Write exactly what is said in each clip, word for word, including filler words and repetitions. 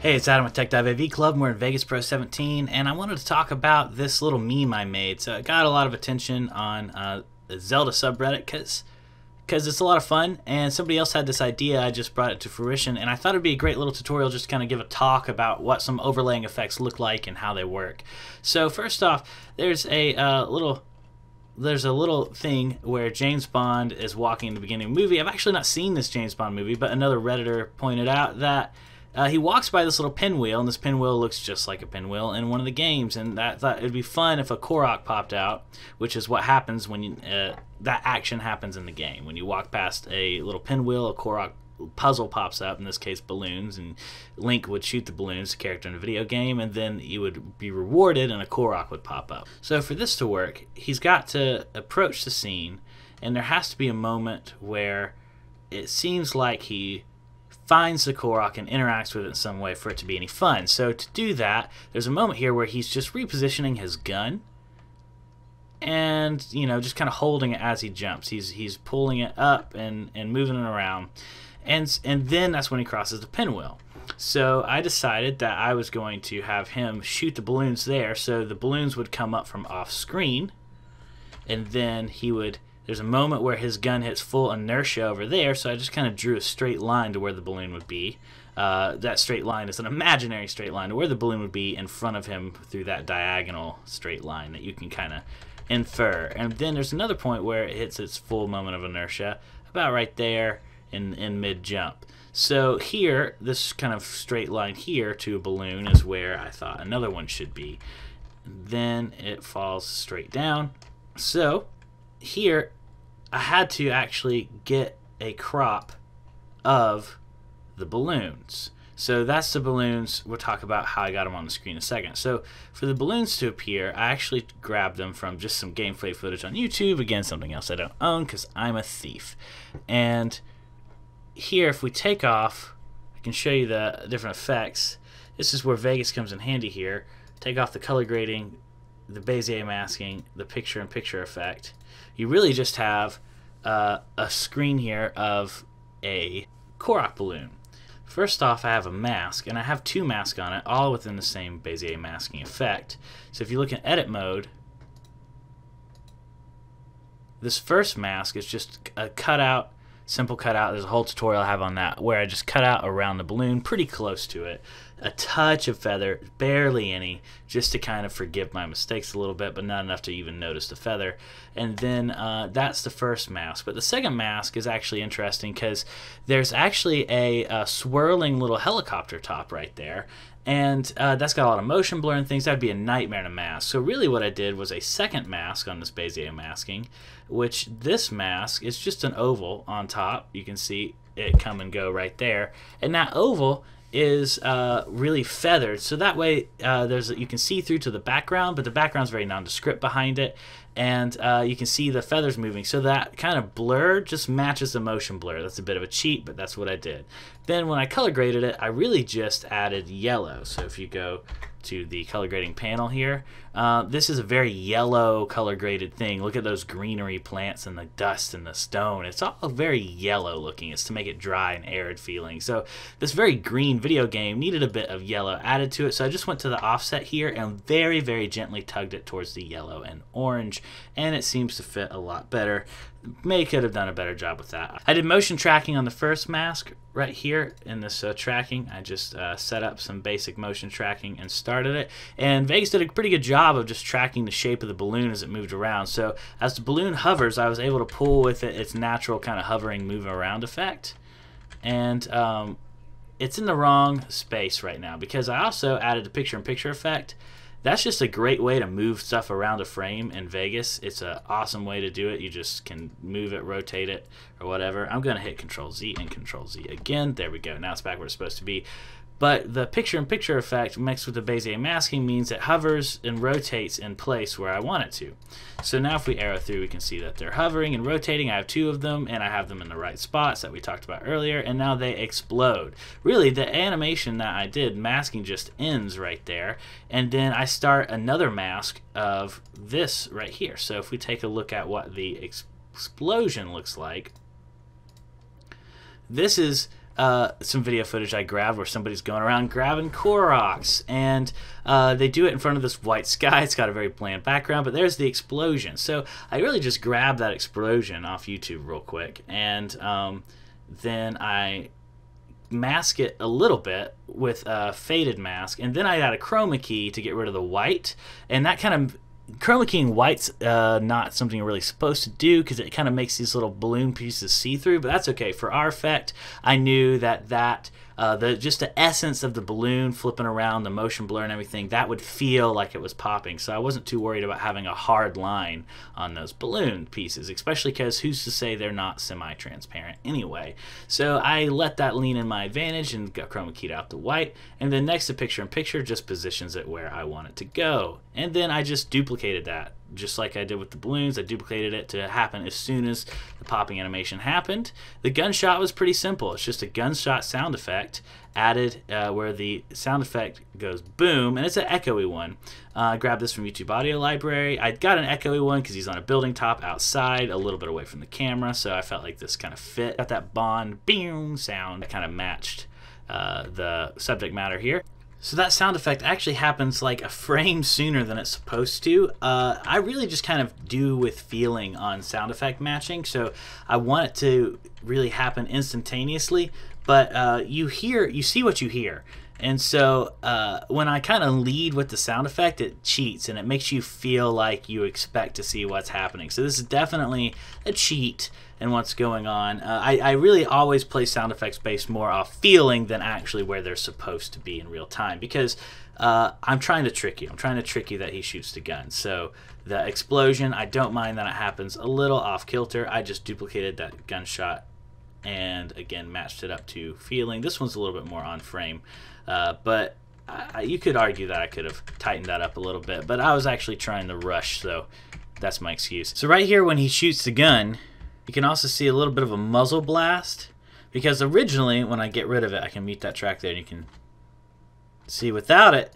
Hey, it's Adam with Tech Dive A V Club, and we're in Vegas Pro seventeen, and I wanted to talk about this little meme I made. So it got a lot of attention on uh, the Zelda subreddit because because it's a lot of fun, and somebody else had this idea. I just brought it to fruition, and I thought it'd be a great little tutorial just to kind of give a talk about what some overlaying effects look like and how they work. So first off, there's a uh, little... There's a little thing where James Bond is walking in the beginning of the movie. I've actually not seen this James Bond movie, but another Redditor pointed out that uh, he walks by this little pinwheel, and this pinwheel looks just like a pinwheel in one of the games, and that thought it'd be fun if a Korok popped out, which is what happens when you, uh, that action happens in the game. When you walk past a little pinwheel, a Korok puzzle pops up, in this case balloons, and Link would shoot the balloons, the character in a video game, and then you would be rewarded and a Korok would pop up. So for this to work, he's got to approach the scene, and there has to be a moment where it seems like he finds the Korok and interacts with it in some way for it to be any fun. So to do that, there's a moment here where he's just repositioning his gun and, you know, just kind of holding it as he jumps. He's he's pulling it up and, and moving it around. And, and then that's when he crosses the pinwheel. So I decided that I was going to have him shoot the balloons there, so the balloons would come up from off screen, and then he would, there's a moment where his gun hits full inertia over there, so I just kind of drew a straight line to where the balloon would be. Uh, that straight line is an imaginary straight line to where the balloon would be in front of him through that diagonal straight line that you can kind of infer. And then there's another point where it hits its full moment of inertia, about right there, in, in mid-jump. So here, this kind of straight line here to a balloon is where I thought another one should be. Then it falls straight down. So here, I had to actually get a crop of the balloons. So that's the balloons. We'll talk about how I got them on the screen in a second. So for the balloons to appear, I actually grabbed them from just some gameplay footage on YouTube. Again, something else I don't own because I'm a thief. And here, if we take off, I can show you the different effects. This is where Vegas comes in handy here. Take off the color grading, the Bezier masking, the picture-in-picture effect. You really just have uh, a screen here of a Korok balloon. First off, I have a mask, and I have two masks on it, all within the same Bezier masking effect. So if you look in edit mode, this first mask is just a cutout, simple cutout. There's a whole tutorial I have on that where I just cut out around the balloon, pretty close to it, a touch of feather, barely any, just to kind of forgive my mistakes a little bit, but not enough to even notice the feather. And then uh, that's the first mask. But the second mask is actually interesting because there's actually a, a swirling little helicopter top right there, and uh, that's got a lot of motion blur and things. That'd be a nightmare in a mask. So really what I did was a second mask on this Bezier masking, which this mask is just an oval on top. You can see it come and go right there. And that oval is uh, really feathered, so that way uh, there's you can see through to the background, but the background's very nondescript behind it, and uh, you can see the feathers moving, so that kind of blur just matches the motion blur. That's a bit of a cheat, but that's what I did. Then when I color graded it, I really just added yellow. So if you go to the color grading panel here, uh, this is a very yellow color graded thing. Look at those greenery plants and the dust and the stone. It's all very yellow looking. It's to make it dry and arid feeling. So this very green video game needed a bit of yellow added to it, so I just went to the offset here and very very gently tugged it towards the yellow and orange, and it seems to fit a lot better. May could have done a better job with that. I did motion tracking on the first mask right here in this uh, tracking. I just uh, set up some basic motion tracking and started it. And Vegas did a pretty good job of just tracking the shape of the balloon as it moved around. So as the balloon hovers, I was able to pull with it its natural kind of hovering, moving around effect. And um, it's in the wrong space right now because I also added the picture-in-picture effect. That's just a great way to move stuff around a frame in Vegas. It's an awesome way to do it. You just can move it, rotate it, or whatever. I'm going to hit control Z and control Z again. There we go. Now it's back where it's supposed to be. But the picture-in-picture effect mixed with the Bezier masking means it hovers and rotates in place where I want it to. So now if we arrow through, we can see that they're hovering and rotating. I have two of them, and I have them in the right spots that we talked about earlier, and now they explode. Really, the animation that I did, masking, just ends right there, and then I start another mask of this right here. So if we take a look at what the explosion looks like, this is uh, some video footage I grabbed where somebody's going around grabbing Koroks, and uh, they do it in front of this white sky. It's got a very bland background, but there's the explosion. So I really just grabbed that explosion off YouTube real quick, and um, then I mask it a little bit with a faded mask, and then I add a chroma key to get rid of the white, and that kind of chroma keying white's uh, not something you're really supposed to do because it kind of makes these little balloon pieces see through, but that's okay. For our effect, I knew that that uh, the just the essence of the balloon flipping around, the motion blur and everything, that would feel like it was popping, so I wasn't too worried about having a hard line on those balloon pieces, especially because who's to say they're not semi-transparent anyway. So I let that lean in my advantage and got chroma keyed out the white, and then next to picture-in-picture just positions it where I want it to go, and then I just duplicate that just like I did with the balloons. I duplicated it to happen as soon as the popping animation happened. The gunshot was pretty simple. It's just a gunshot sound effect added uh, where the sound effect goes boom, and it's an echoey one. Uh, I grabbed this from YouTube Audio Library. I got an echoey one because he's on a building top outside, a little bit away from the camera, so I felt like this kind of fit. Got that Bond boom sound that kind of matched uh, the subject matter here. So that sound effect actually happens like a frame sooner than it's supposed to. Uh, I really just kind of do with feeling on sound effect matching, so I want it to really happen instantaneously, but uh, you hear, you see what you hear. And so uh, when I kind of lead with the sound effect, it cheats and it makes you feel like you expect to see what's happening. So this is definitely a cheat in what's going on. Uh, I, I really always play sound effects based more off feeling than actually where they're supposed to be in real time, because uh, I'm trying to trick you. I'm trying to trick you that he shoots the gun. So the explosion, I don't mind that it happens a little off kilter. I just duplicated that gunshot and again matched it up to feeling. This one's a little bit more on frame, uh, but I, you could argue that I could have tightened that up a little bit, but I was actually trying to rush, so that's my excuse. So right here when he shoots the gun, you can also see a little bit of a muzzle blast, because originally when I get rid of it, I can mute that track there and you can see without it,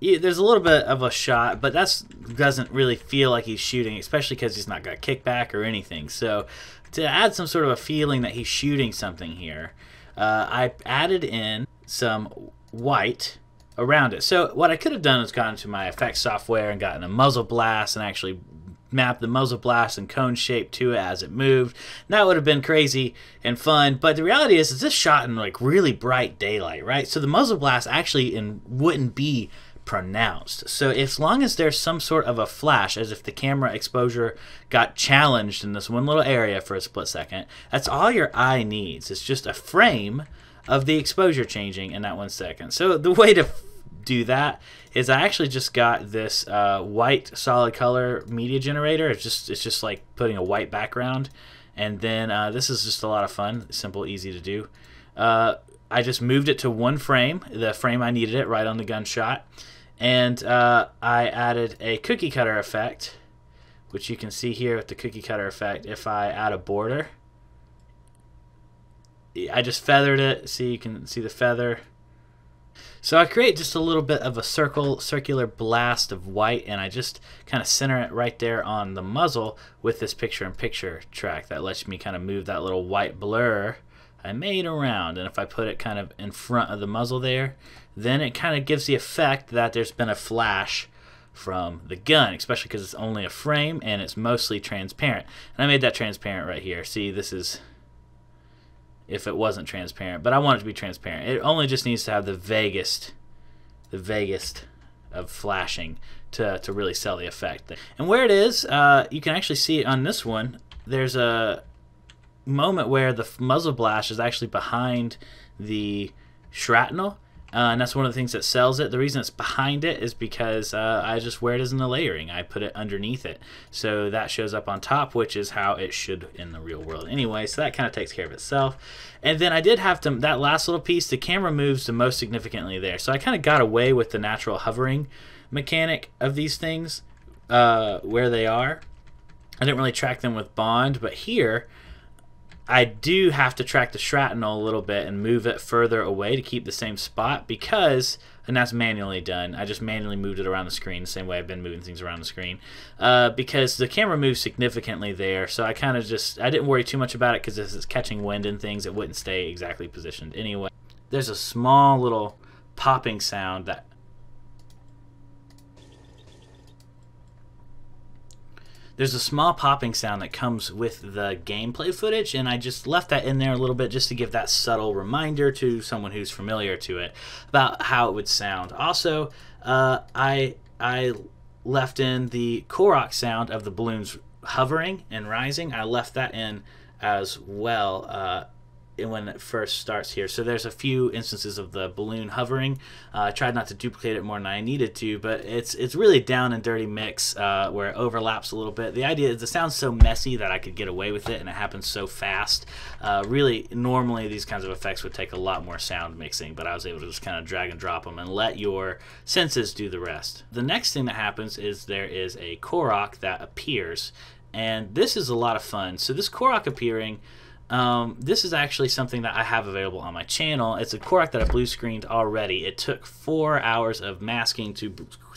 yeah, there's a little bit of a shot, but that doesn't really feel like he's shooting, especially because he's not got kickback or anything. So to add some sort of a feeling that he's shooting something here, uh, I added in some white around it. So what I could have done is gone to my effects software and gotten a muzzle blast and actually map the muzzle blast and cone shape to it as it moved. That would have been crazy and fun, but the reality is, is this shot in like really bright daylight, right? So the muzzle blast actually in, wouldn't be pronounced. So as long as there's some sort of a flash, as if the camera exposure got challenged in this one little area for a split second, that's all your eye needs. It's just a frame of the exposure changing in that one second. So the way to do that is I actually just got this uh, white solid color media generator. It's just it's just like putting a white background, and then uh, this is just a lot of fun, simple, easy to do. Uh, I just moved it to one frame, the frame I needed it, right on the gunshot. And uh, I added a cookie cutter effect, which you can see here with the cookie cutter effect. If I add a border, I just feathered it, so you can see the feather. So I create just a little bit of a circle, circular blast of white, and I just kind of center it right there on the muzzle with this picture-in-picture track that lets me kind of move that little white blur I made around. And if I put it kind of in front of the muzzle there, then it kind of gives the effect that there's been a flash from the gun, especially because it's only a frame and it's mostly transparent. And I made that transparent right here. See, this is if it wasn't transparent, but I want it to be transparent. It only just needs to have the vaguest, the vaguest of flashing to, to really sell the effect. And where it is, uh, you can actually see it on this one. There's a moment where the muzzle blast is actually behind the shrapnel, uh, and that's one of the things that sells it. The reason it's behind it is because uh, I just where it is in the layering, I put it underneath it, so that shows up on top, which is how it should in the real world anyway. So that kind of takes care of itself. And then I did have to, that last little piece, the camera moves the most significantly there, so I kind of got away with the natural hovering mechanic of these things uh, where they are. I didn't really track them with Bond, but here I do have to track the shrapnel a little bit and move it further away to keep the same spot, because, and that's manually done, I just manually moved it around the screen the same way I've been moving things around the screen, uh, because the camera moves significantly there, so I kind of just, I didn't worry too much about it because this is catching wind and things, it wouldn't stay exactly positioned anyway. There's a small little popping sound that There's a small popping sound that comes with the gameplay footage, and I just left that in there a little bit just to give that subtle reminder to someone who's familiar to it about how it would sound. Also, uh, I, I left in the Korok sound of the balloons hovering and rising. I left that in as well uh, when it first starts here. So there's a few instances of the balloon hovering. Uh, I tried not to duplicate it more than I needed to, but it's it's really down and dirty mix uh, where it overlaps a little bit. The idea is it sounds so messy that I could get away with it, and it happens so fast. Uh, really, normally these kinds of effects would take a lot more sound mixing, but I was able to just kind of drag and drop them and let your senses do the rest. The next thing that happens is there is a Korok that appears, and this is a lot of fun. So this Korok appearing, Um, this is actually something that I have available on my channel. It's a Korok that I blue screened already. It took four hours of masking to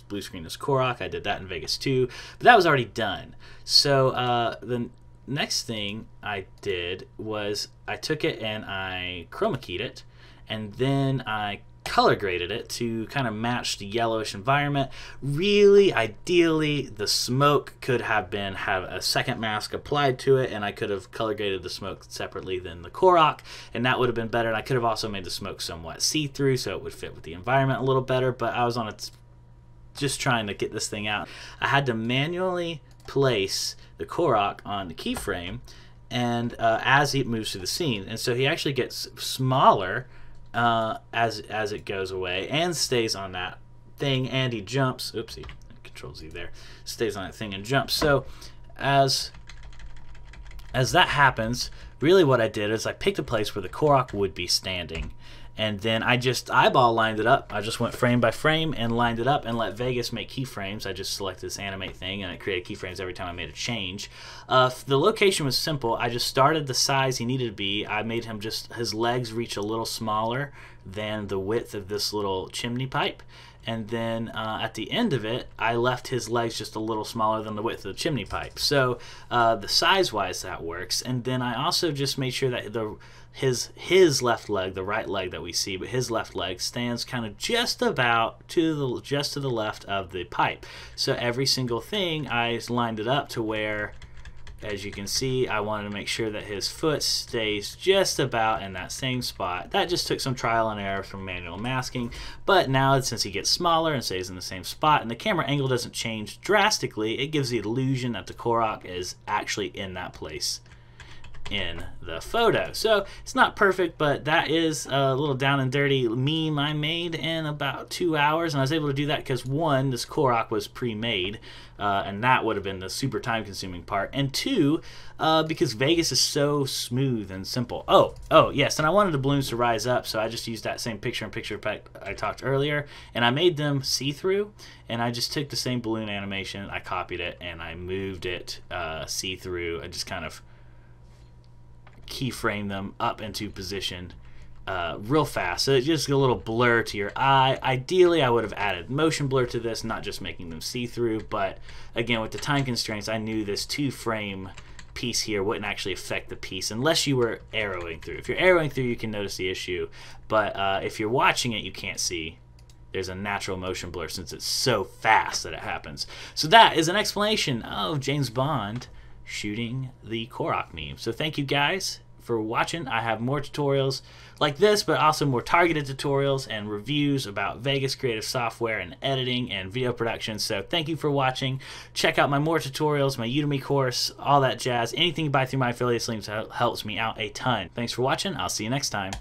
blue screen this Korok. I did that in Vegas too, but that was already done. So uh, the next thing I did was I took it and I chroma keyed it, and then I color graded it to kind of match the yellowish environment. Really, ideally, the smoke could have been have a second mask applied to it, and I could have color graded the smoke separately than the Korok, and that would have been better. And I could have also made the smoke somewhat see-through so it would fit with the environment a little better, but I was on a just trying to get this thing out. I had to manually place the Korok on the keyframe and uh, as it moves through the scene, and so he actually gets smaller uh as as it goes away and stays on that thing, and he jumps, oopsie, control Z there, stays on that thing and jumps. So as as that happens, really what I did is I picked a place where the Korok would be standing, and then I just eyeball lined it up. I just went frame by frame and lined it up and let Vegas make keyframes. I just selected this animate thing, and it created keyframes every time I made a change. Uh, the location was simple. I just started the size he needed to be. I made him just, his legs reach a little smaller than the width of this little chimney pipe. And then uh, at the end of it, I left his legs just a little smaller than the width of the chimney pipe. So uh, the size-wise, that works. And then I also just made sure that the his his left leg, the right leg that we see, but his left leg stands kind of just about to the just to the left of the pipe. So every single thing, I lined it up to where, as you can see, I wanted to make sure that his foot stays just about in that same spot. That just took some trial and error from manual masking, but now since he gets smaller and stays in the same spot and the camera angle doesn't change drastically, it gives the illusion that the Korok is actually in that place in the photo. So it's not perfect, but that is a little down and dirty meme I made in about two hours, and I was able to do that because, one, this Korok was pre-made, uh, and that would have been the super time-consuming part, and two, uh, because Vegas is so smooth and simple. Oh, oh yes, and I wanted the balloons to rise up, so I just used that same picture-in-picture effect I talked earlier, and I made them see-through, and I just took the same balloon animation, I copied it, and I moved it uh, see-through. I just kind of keyframe them up into position uh, real fast, so it's just a little blur to your eye. Ideally, I would have added motion blur to this, not just making them see through, but again, with the time constraints, I knew this two frame piece here wouldn't actually affect the piece unless you were arrowing through. If you're arrowing through, you can notice the issue, but uh, if you're watching it, you can't see. There's a natural motion blur since it's so fast that it happens. So that is an explanation of James Bond shooting the Korok meme. So thank you guys for watching. I have more tutorials like this, but also more targeted tutorials and reviews about Vegas creative software and editing and video production. So thank you for watching. Check out my more tutorials, my Udemy course, all that jazz. Anything you buy through my affiliate links helps me out a ton. Thanks for watching. I'll see you next time.